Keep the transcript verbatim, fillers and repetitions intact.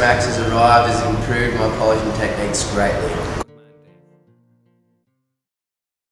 Rotomax has arrived has improved my polishing techniques greatly.